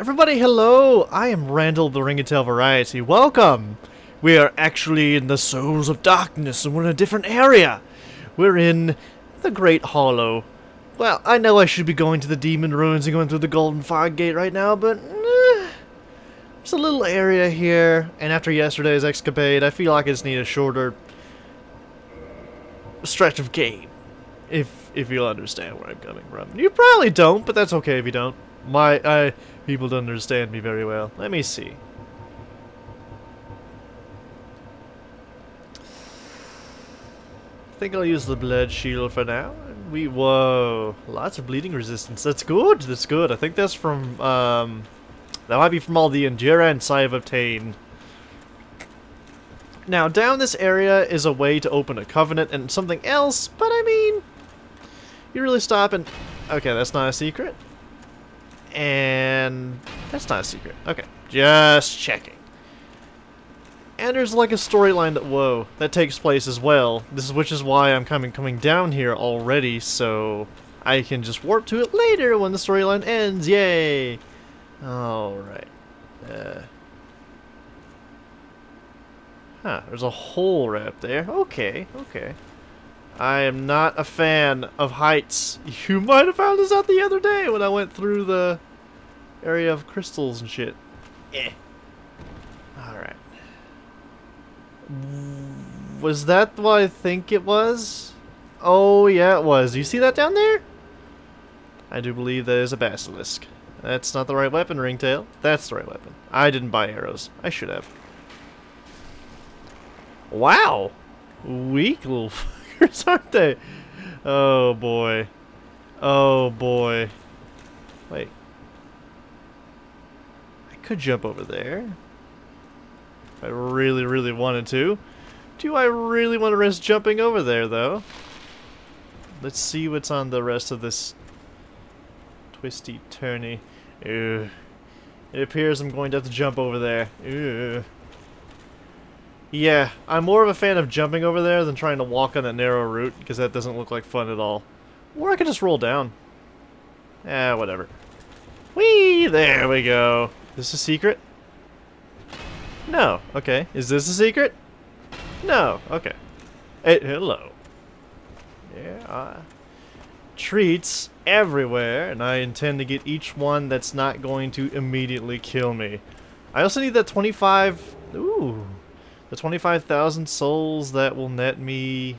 Everybody, hello! I am Randall the Ring-O-Tail Variety. Welcome! We are actually in the Souls of Darkness, and we're in a different area. We're in the Great Hollow. Well, I know I should be going to the Demon Ruins and going through the Golden Fog Gate right now, but there's a little area here, and after yesterday's escapade, I feel like I just need a shorter stretch of game, if you'll understand where I'm coming from. You probably don't, but that's okay if you don't. People don't understand me very well. Let me see. I think I'll use the blood shield for now. Whoa, lots of bleeding resistance. That's good. That's good. I think that's from that might be from all the endurance I have obtained. Now, down this area is a way to open a covenant and something else, but I mean, you really stop and okay, that's not a secret. And that's not a secret. Okay, just checking. And there's like a storyline that takes place as well. Which is why I'm coming down here already, so I can just warp to it later when the storyline ends. Yay! All right. There's a hole right up there. Okay. Okay. I am not a fan of heights. You might have found this out the other day when I went through the area of crystals and shit. Eh. Alright. Was that what I think it was? Oh, yeah, it was. Do you see that down there? I do believe that is a basilisk. That's not the right weapon, Ringtail. That's the right weapon. I didn't buy arrows. I should have. Wow! Weak little... aren't they? Oh boy. Oh boy. Wait. I could jump over there. If I really, really wanted to. Do I really want to risk jumping over there though? Let's see what's on the rest of this twisty turny. Ew. It appears I'm going to have to jump over there. Ew. Yeah, I'm more of a fan of jumping over there than trying to walk on that narrow route, because that doesn't look like fun at all. Or I could just roll down. Eh, whatever. Whee! There we go. Is this a secret? No. Okay. Is this a secret? No. Okay. Hey, hello. Yeah. Treats everywhere, and I intend to get each one that's not going to immediately kill me. I also need that 25... Ooh... The 25,000 souls that will net me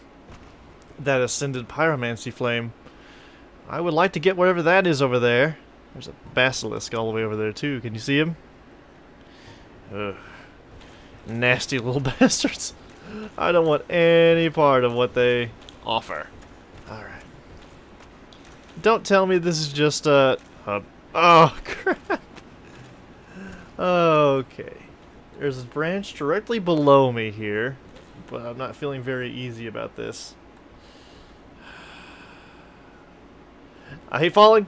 that ascended pyromancy flame. I would like to get whatever that is over there. There's a basilisk all the way over there too. Can you see him? Ugh. Nasty little bastards. I don't want any part of what they offer. All right. Don't tell me this is just a hub. Oh crap. Okay. There's a branch directly below me here, but I'm not feeling very easy about this. I hate falling.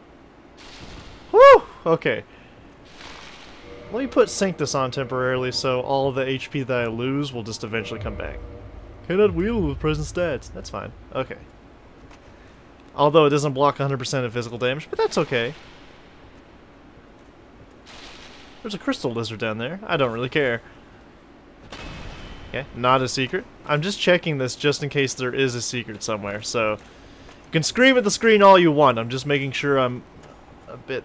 Woo! Okay. Let me put Sanctus on temporarily so all the HP that I lose will just eventually come back. Cannot wield with present stats. That's fine. Okay. Although it doesn't block 100% of physical damage, but that's okay. There's a crystal lizard down there. I don't really care. Okay, not a secret. I'm just checking this just in case there is a secret somewhere, so... You can scream at the screen all you want. I'm just making sure I'm a bit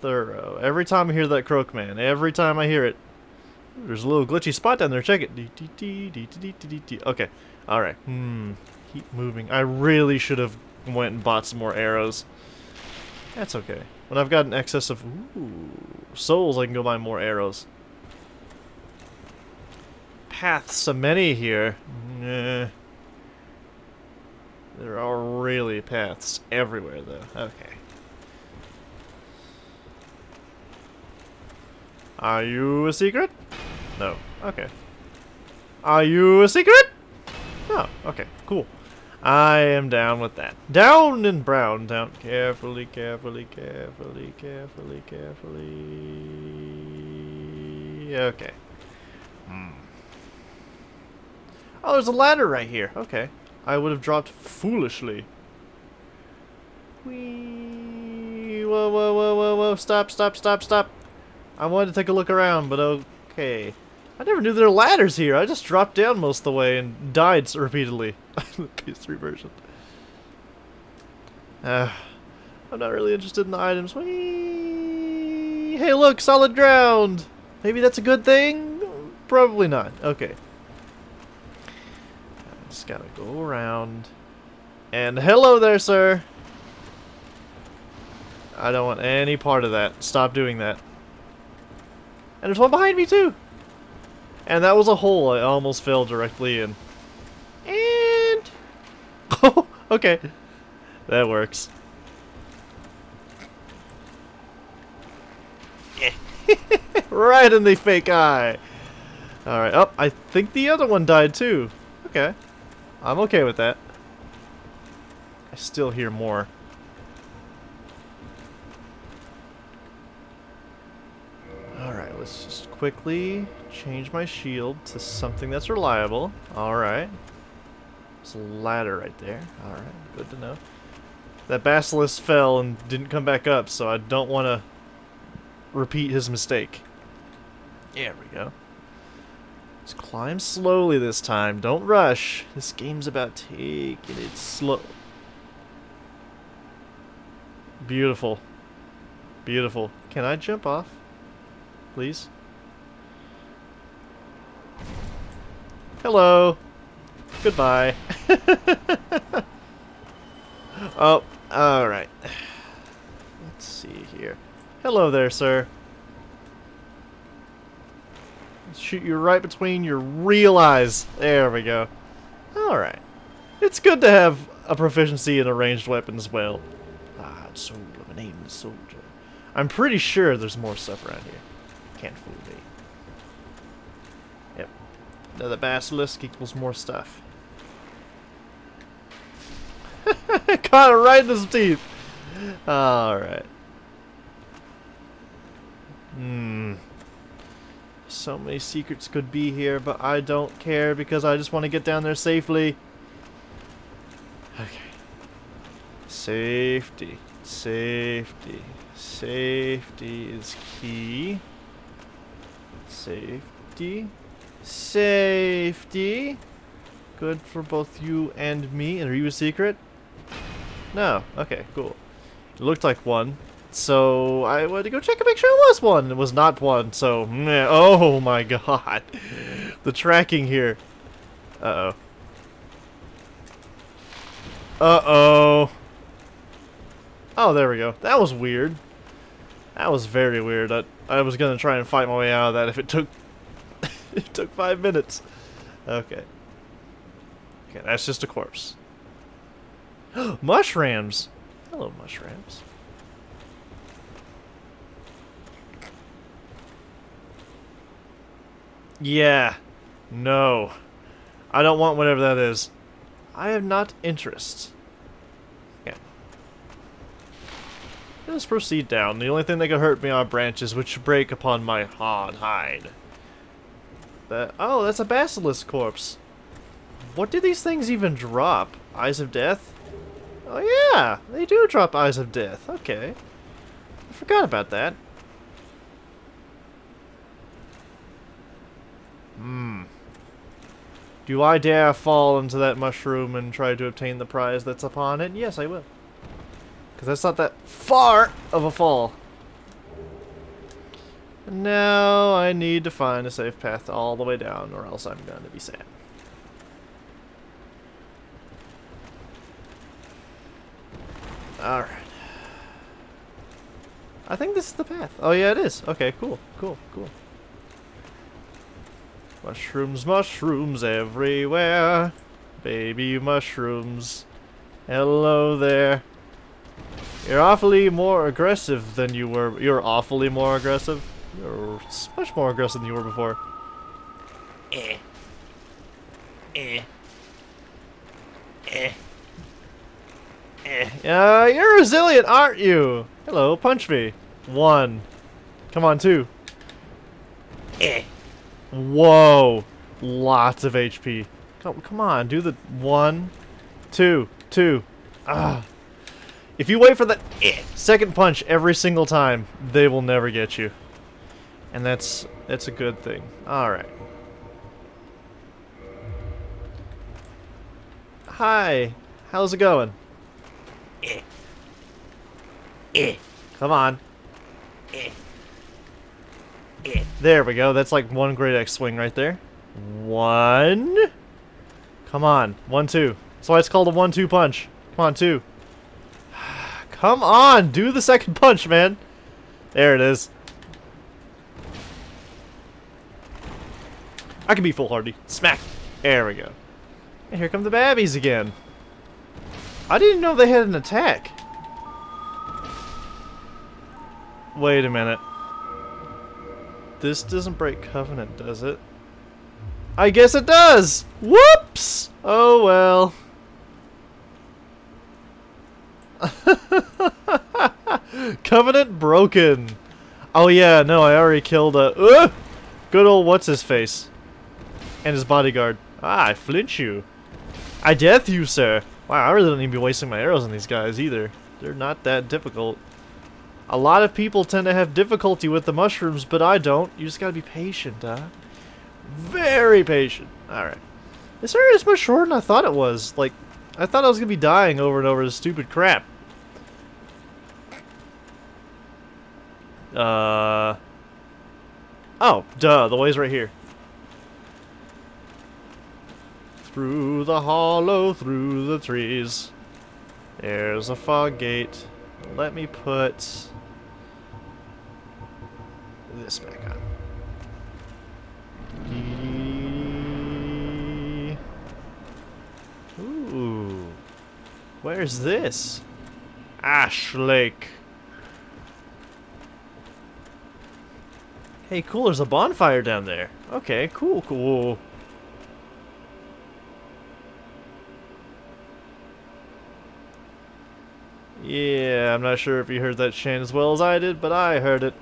thorough. Every time I hear that croak, man. Every time I hear it. There's a little glitchy spot down there. Check it. Okay. Alright. Keep moving. I really should have went and bought some more arrows. That's okay. When I've got an excess of souls, I can go buy more arrows. Paths, so many here. Nah. There are really paths everywhere, though. Okay. Are you a secret? No. Okay. Are you a secret? No. Okay. Cool. I am down with that. Down and brown, down. Carefully, carefully, carefully, carefully, carefully. Okay. Oh, there's a ladder right here. Okay. I would have dropped foolishly. Whee! Whoa, whoa, whoa, whoa, whoa, No, stop, stop, stop, stop. I wanted to take a look around, but okay. I never knew there were ladders here. I just dropped down most of the way and died repeatedly. The PS3 version. I'm not really interested in the items. Whee! Hey, look, solid ground. Maybe that's a good thing? Probably not. Okay. I just gotta go around. And hello there, sir. I don't want any part of that. Stop doing that. And there's one behind me, too. And that was a hole I almost fell directly in. And... oh, okay. That works. Right in the fake eye. Alright, oh, I think the other one died, too. Okay. I'm okay with that. I still hear more. Alright, let's just quickly change my shield to something that's reliable. Alright. There's a ladder right there. Alright, good to know. That basilisk fell and didn't come back up, so I don't want to repeat his mistake. There we go. Let's climb slowly this time. Don't rush. This game's about taking it slow. Beautiful. Beautiful. Can I jump off? Please? Hello. Goodbye. Oh, alright. Let's see here. Hello there, sir. Let's shoot you right between your real eyes. There we go. Alright. It's good to have a proficiency in a ranged weapon as well. Ah, soul of an aimed soldier. I'm pretty sure there's more stuff around here. Can't fool me. Yep. Another basilisk equals more stuff. Caught it right in his teeth. Alright. Hmm. So many secrets could be here, but I don't care because I just want to get down there safely. Okay. Safety. Safety. Safety is key. Safety. Safety. Good for both you and me. And are you a secret? No. Okay, cool. It looked like one. So I went to go check and make sure it was one. It was not one, so... oh my god. The tracking here. Uh-oh. Uh-oh. Oh, there we go. That was weird. That was very weird. I was gonna try and fight my way out of that if it took... it took 5 minutes. Okay. Okay, that's just a corpse. Mushrams! Hello, mushrams. Yeah. No. I don't want whatever that is. I have not interest. Yeah. Let's proceed down. The only thing that could hurt me are branches which break upon my hard hide. That, oh, that's a basilisk corpse. What do these things even drop? Eyes of Death? Oh yeah, they do drop Eyes of Death. Okay. I forgot about that. Hmm. Do I dare fall into that mushroom and try to obtain the prize that's upon it? Yes, I will. Because that's not that far of a fall. Now I need to find a safe path all the way down or else I'm going to be sad. Alright. I think this is the path. Oh yeah, it is. Okay, cool, cool, cool. Mushrooms, mushrooms everywhere. Baby mushrooms. Hello there. You're awfully more aggressive than you were. You're awfully more aggressive. You're much more aggressive than you were before. Eh. Eh. Eh. Eh. You're resilient, aren't you? Hello, punch me. One. Come on, two. Eh. Whoa, lots of HP. Come on, do the 1, 2, 2. Ah, If you wait for the second punch every single time, they will never get you. And that's a good thing. Alright. Hi. How's it going? Come on. There we go. That's like one great X swing right there. One. Come on. 1-2. That's why it's called a 1-2 punch. Come on, 2. Come on, do the second punch, man. There it is. I can be foolhardy. Smack. There we go. And here come the babbies again. I didn't know they had an attack. Wait a minute. This doesn't break covenant, does it? I guess it does. Whoops. Oh well. Covenant broken. Oh yeah, no, I already killed a good old what's-his-face and his bodyguard. Ah, I flinch you. I death you, sir. Wow, I really don't need to be wasting my arrows on these guys either. They're not that difficult. A lot of people tend to have difficulty with the mushrooms, but I don't. You just gotta be patient, huh? Very patient. Alright. This area is much shorter than I thought it was. Like, I thought I was gonna be dying over and over this stupid crap. Oh, duh, the way's right here. Through the hollow, through the trees. There's a fog gate. Let me put this back on. Ooh. Where's this? Ash Lake. Hey, cool, there's a bonfire down there. Okay, cool, cool. Yeah, I'm not sure if you heard that, Shane, as well as I did, but I heard it.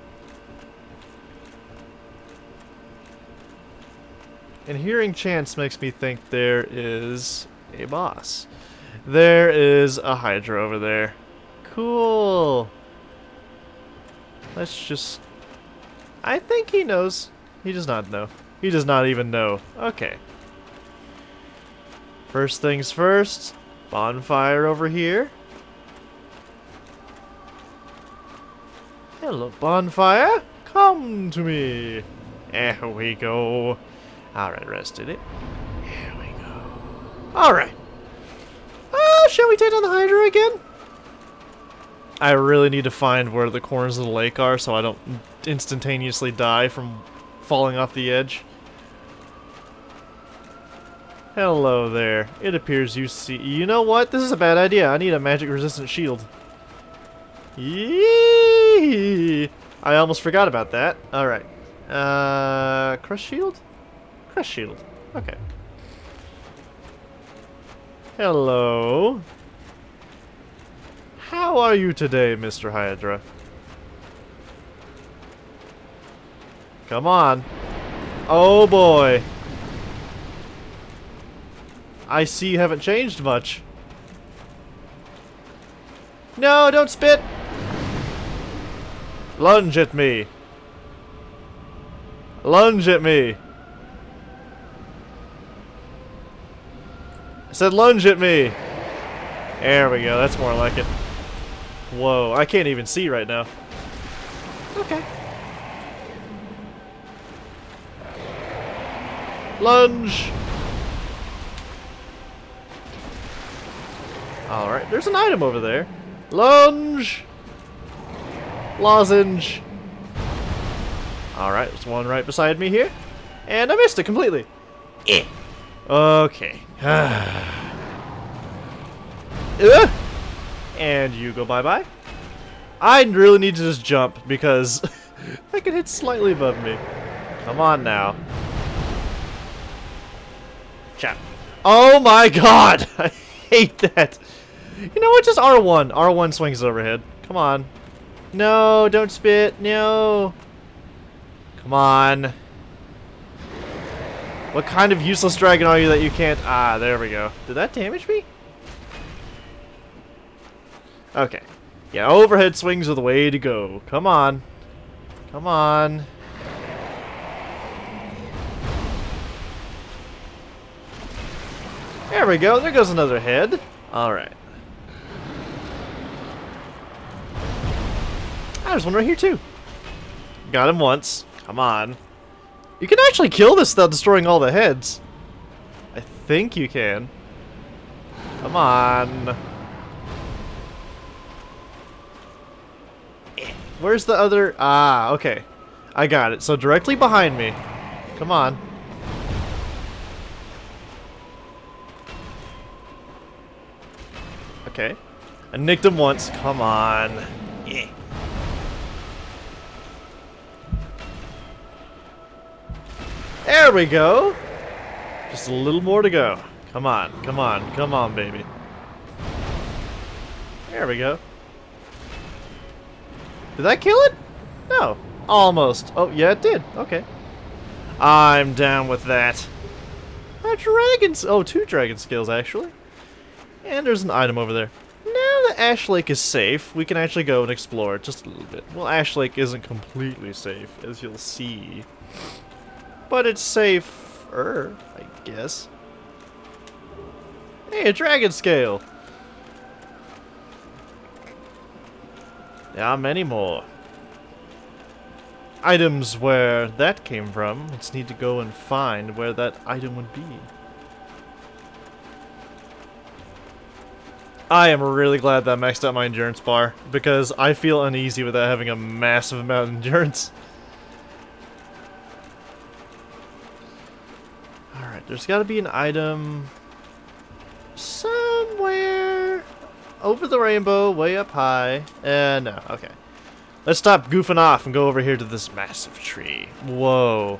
And hearing chants makes me think there is a boss. There is a Hydra over there. Cool. Let's just... I think he knows. He does not know. He does not even know. Okay. First things first. Bonfire over here. Hello, bonfire. Come to me. There we go. Alright, rested it. There we go. Alright. Oh, shall we take down the Hydra again? I really need to find where the corners of the lake are so I don't instantaneously die from falling off the edge. Hello there. It appears you see... You know what? This is a bad idea. I need a magic-resistant shield. Yee! I almost forgot about that. Alright. Crush shield? Crush shield. Okay. Hello. How are you today, Mr. Hydra? Come on. Oh boy. I see you haven't changed much. No, don't spit! Lunge at me. Lunge at me. I said lunge at me. There we go, that's more like it. Whoa, I can't even see right now. Okay. Lunge! Alright, there's an item over there. Lunge! Lozenge! Alright, there's one right beside me here. And I missed it completely. Okay. And you go bye-bye. I really need to just jump because I can hit slightly above me. Come on now. Chap. Oh my god! I hate that. You know what? Just R1. R1 swings overhead. Come on. No, don't spit. No. Come on. What kind of useless dragon are you that you can't... Ah, there we go. Did that damage me? Okay. Yeah, overhead swings are the way to go. Come on. Come on. There we go. There goes another head. Alright. There's one right here, too. Got him once. Come on. You can actually kill this without destroying all the heads. I think you can. Come on. Where's the other? Ah, okay. I got it. So directly behind me. Come on. Okay. I nicked him once. Come on. Yeah. There we go. Just a little more to go. Come on. Come on. Come on, baby. There we go. Did I kill it? No. Almost. Oh, yeah, it did. Okay. I'm down with that. A dragon... Oh, two dragon skills, actually. And there's an item over there. Now that Ash Lake is safe, we can actually go and explore just a little bit. Well, Ash Lake isn't completely safe, as you'll see. But it's safer, I guess. Hey, a dragon scale! Yeah, many more. Items where that came from. Let's need to go and find where that item would be. I am really glad that I maxed out my endurance bar, because I feel uneasy without having a massive amount of endurance. Alright, there's gotta be an item somewhere. Over the rainbow, way up high. And no, okay. Let's stop goofing off and go over here to this massive tree. Whoa.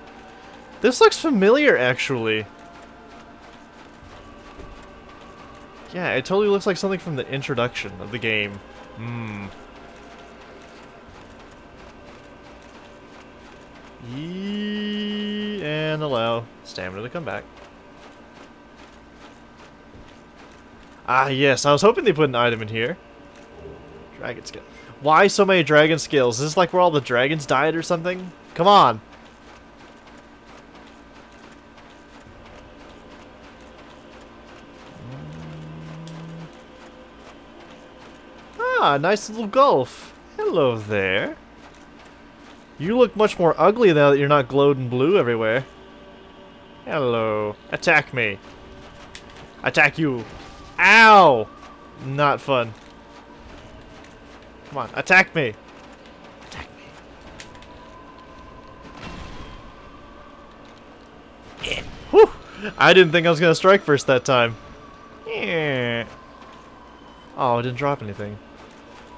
This looks familiar, actually. Yeah, it totally looks like something from the introduction of the game. Hmm. And allow stamina to come back. Ah, yes. I was hoping they put an item in here. Dragon scale. Why so many dragon scales? Is this like where all the dragons died or something? Come on. Ah, nice little gulf. Hello there. You look much more ugly now that you're not glowed in blue everywhere. Hello. Attack me. Attack you. Ow! Not fun. Come on, attack me! Attack me. Yeah. Whew! I didn't think I was gonna strike first that time. Yeah. Oh, it didn't drop anything.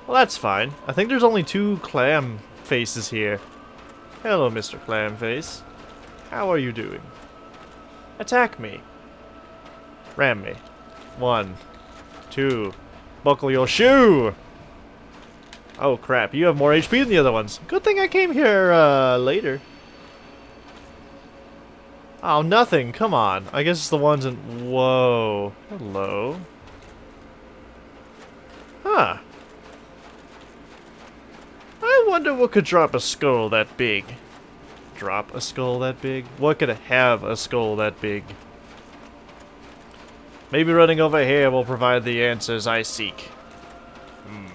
Well, that's fine. I think there's only two clam faces here. Hello, Mr. Clamface. How are you doing? Attack me. Ram me. 1, 2, buckle your shoe! Oh crap, you have more HP than the other ones. Good thing I came here, later. Oh, nothing, come on. I guess it's the ones in... Whoa. Hello. Huh. I wonder what could drop a skull that big. Drop a skull that big? What could have a skull that big? Maybe running over here will provide the answers I seek. Hmm.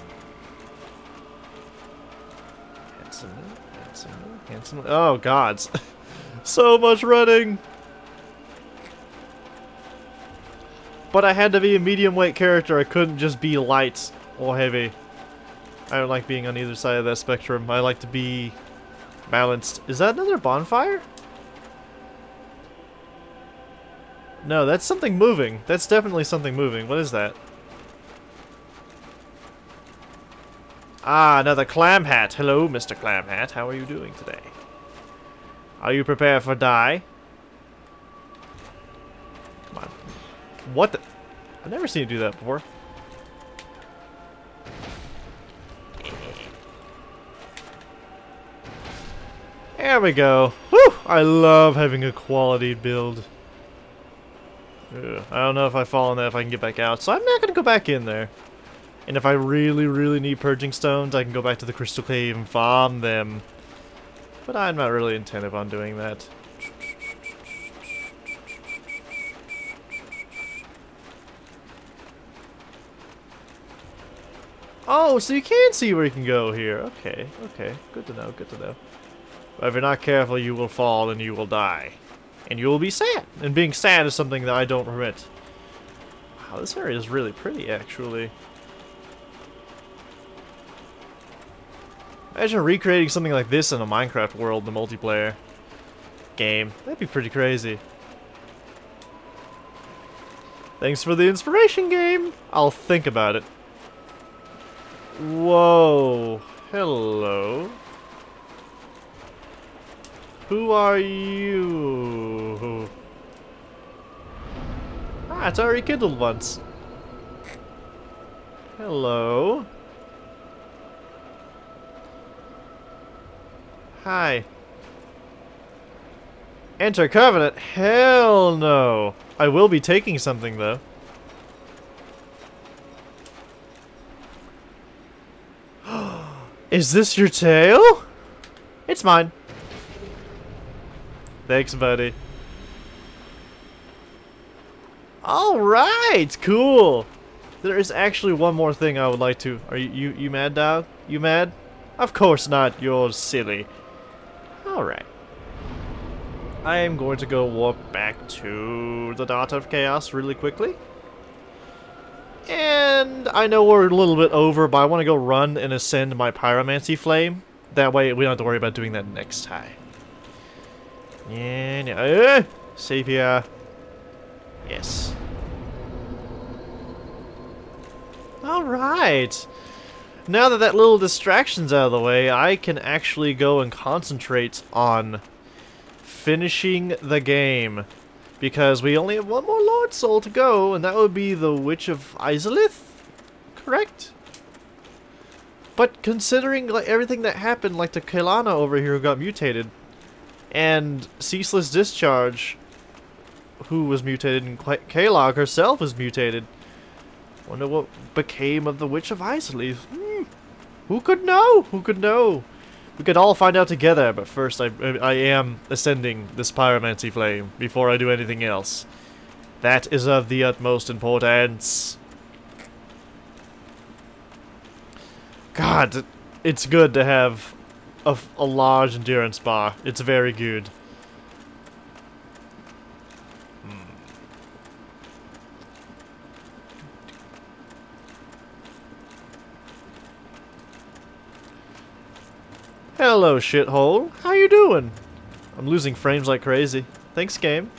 Handsome, handsome, handsome. Oh, gods. So much running! But I had to be a medium weight character. I couldn't just be light or heavy. I don't like being on either side of that spectrum. I like to be balanced. Is that another bonfire? No, that's something moving. That's definitely something moving. What is that? Ah, another clam hat. Hello, Mr. Clam Hat. How are you doing today? Are you prepared for die? Come on. What the? I've never seen you do that before. There we go. Whew! I love having a quality build. I don't know if I fall in that if I can get back out, so I'm not going to go back in there. And if I really, really need purging stones, I can go back to the Crystal Cave and farm them. But I'm not really intent on doing that. Oh, so you can see where you can go here. Okay, okay. Good to know, good to know. But if you're not careful, you will fall and you will die. And you will be sad. And being sad is something that I don't permit. Wow, this area is really pretty, actually. Imagine recreating something like this in a Minecraft world, the multiplayer game. That'd be pretty crazy. Thanks for the inspiration, game! I'll think about it. Whoa. Hello. Who are you? Ah, it's already kindled once. Hello. Hi. Enter Covenant? Hell no. I will be taking something, though. Is this your tail? It's mine. Thanks, buddy. Alright, cool. There is actually one more thing I would like to... Are you mad, dog? You mad? Of course not. You're silly. Alright. I am going to go walk back to the Daughter of Chaos really quickly. And I know we're a little bit over, but I want to go run and ascend my Pyromancy Flame. That way we don't have to worry about doing that next time. Yeah, no. Save here. Yes. Alright. Now that that little distraction's out of the way, I can actually go and concentrate on finishing the game. Because we only have one more Lord Soul to go, and that would be the Witch of Izalith, correct? But considering like everything that happened, like the Kailana over here who got mutated, and Ceaseless Discharge, who was mutated, and Quelaag herself was mutated. Wonder what became of the Witch of Izalith. Who could know? Who could know? We could all find out together, but first I am ascending this Pyromancy Flame before I do anything else. That is of the utmost importance. God, it's good to have a large endurance bar. It's very good. Hello, shithole. How you doing? I'm losing frames like crazy. Thanks, game.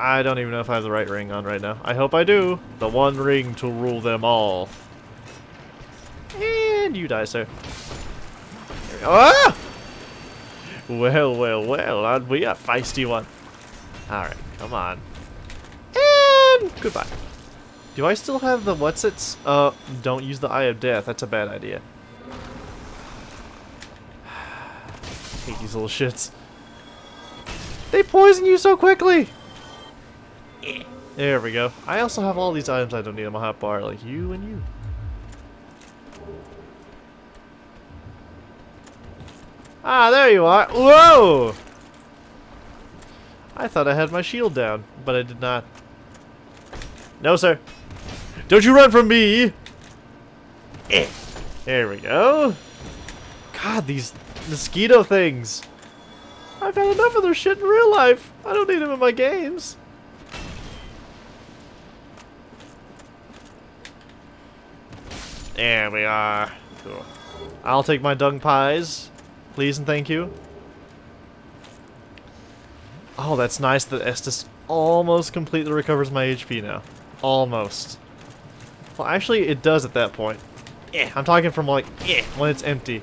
I don't even know if I have the right ring on right now. I hope I do. The one ring to rule them all. And you die, sir. There we go. Ah! Well, well, well. Aren't we a feisty one? Alright, come on. And goodbye. Do I still have the what's-its? Don't use the Eye of Death. That's a bad idea. I hate these little shits. They poison you so quickly! There we go. I also have all these items I don't need on my hotbar, like you and you. Ah, there you are! Whoa! I thought I had my shield down, but I did not. No, sir. Don't you run from me! There we go. God, these... mosquito things. I've had enough of their shit in real life. I don't need them in my games. There we are. Cool. I'll take my dung pies. Please and thank you. Oh, that's nice that Estus almost completely recovers my HP now. Almost. Well, actually, it does at that point. Yeah, I'm talking from like, yeah, when it's empty.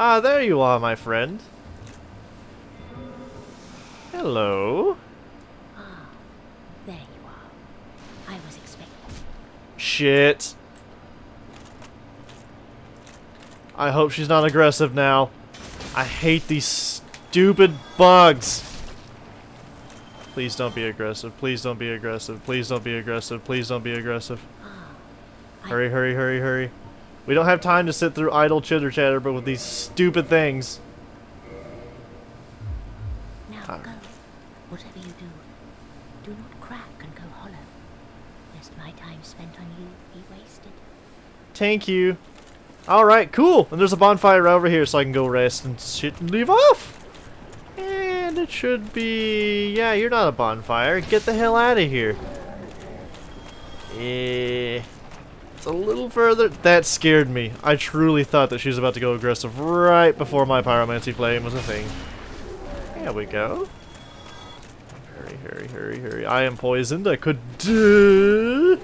Ah, there you are, my friend. Hello. Ah, there you are. I was expecting. Shit. I hope she's not aggressive now. I hate these stupid bugs. Please don't be aggressive. Please don't be aggressive. Please don't be aggressive. Please don't be aggressive. Hurry, hurry, hurry, hurry. We don't have time to sit through idle chitter chatter, but with these stupid things. Now go. Whatever you do, do not crack and go hollow. Lest my time spent on you be wasted. Thank you. Alright, cool. And there's a bonfire over here so I can go rest and shit and leave off. And it should be... Yeah, you're not a bonfire. Get the hell out of here. Eh... It's a little further. That scared me. I truly thought that she was about to go aggressive right before my pyromancy flame was a thing. There we go. Hurry, hurry, hurry, hurry. I am poisoned. I could do.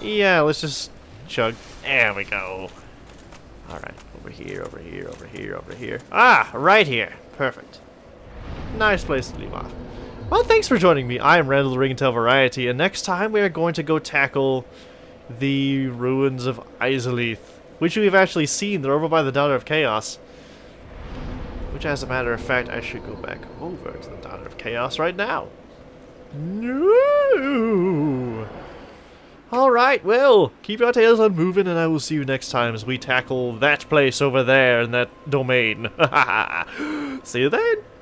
Yeah, let's just chug. There we go. Alright, over here, over here, over here, over here. Ah, right here. Perfect. Nice place to leave off. Well, thanks for joining me. I am Randall the Ring-O-Tail Variety, and next time we are going to go tackle the ruins of Izalith, which we've actually seen. They're over by the Daughter of Chaos. Which, as a matter of fact, I should go back over to the Daughter of Chaos right now. No! Alright, well, keep your tails on moving, and I will see you next time as we tackle that place over there in that domain. See you then!